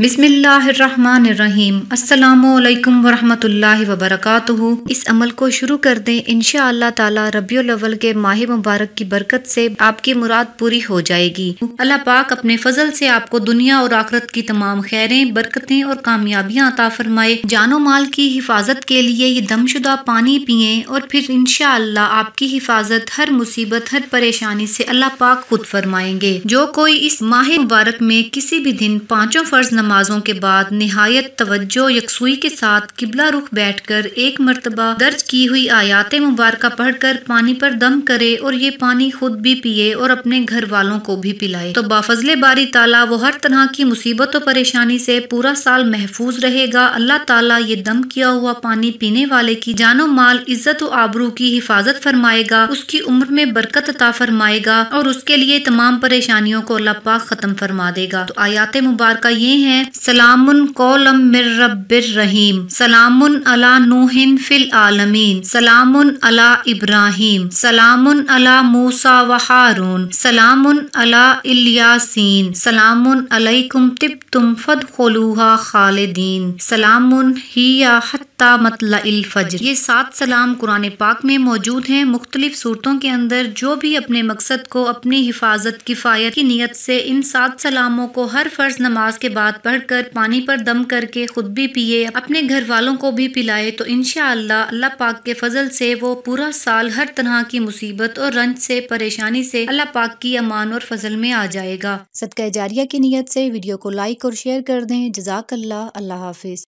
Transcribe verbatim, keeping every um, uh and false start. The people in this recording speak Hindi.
बिस्मिल्लाहिर्रहमानिर्रहीम अस्सलामुअलैकुम वरहमतुल्लाहि वबरकातुहु। इस अमल को शुरू कर दें, इंशाअल्लाह ताला रबीउल अव्वल के माह मुबारक की बरकत से आपकी मुराद पूरी हो जाएगी। अल्लाह पाक अपने फजल से आपको दुनिया और आखरत की तमाम खैरें, बरकतें और कामयाबियाँ अता फरमाए। जानो माल की हिफाजत के लिए ये दमशुदा पानी पिए और फिर इंशाअल्लाह आपकी हिफाजत हर मुसीबत, हर परेशानी से अल्लाह पाक खुद फरमाएंगे। जो कोई इस माह मुबारक में किसी भी दिन पाँचों फर्ज नमाज नमाजों के बाद निहायत तवज्जो यकसुई के साथ किबला रुख बैठकर एक मरतबा दर्ज की हुई आयात मुबारक पढ़कर पानी पर दम करे और ये पानी खुद भी पिए और अपने घर वालों को भी पिलाए तो बाफजले बारी ताला वो हर तरह की मुसीबत और परेशानी से पूरा साल महफूज रहेगा। अल्लाह ताला ये दम किया हुआ पानी पीने वाले की जानो माल, इज्जत और आबरू की हिफाजत फरमाएगा, उसकी उम्र में बरकत अता फरमाएगा और उसके लिए तमाम परेशानियों को अल्लाह पाक खत्म फरमा देगा। तो आयात मुबारक ये है: सलामुन कौलम मिर रब्बिर रहीम, सलामुन अला नूहिन फिल आलमीन, सलामुन अला इब्राहीम, सलामुन अला मूसा व हारून, सलामुन अला इलियासीन, सलामुन अलैकुम तिब्तुम फदखुलूहा खालिदीन, सलामुन हिया हत्ता मतलइल फज्र। ये सात सलाम कुरान पाक में मौजूद हैं, मुख्तलिफ सूरतों के अंदर। जो भी अपने मकसद को अपनी हिफाजत किफायत की नीयत से इन सात सलामों को हर फर्ज नमाज के बाद कर पानी पर दम करके खुद भी पिए, अपने घर वालों को भी पिलाए तो इंशाअल्लाह अल्लाह पाक के फजल से वो पूरा साल हर तरह की मुसीबत और रंज से, परेशानी से अल्लाह पाक की अमान और फजल में आ जाएगा। सदका जारिया की नीयत से वीडियो को लाइक और शेयर कर दें। जज़ाकल्लाह। अल्लाह हाफिज।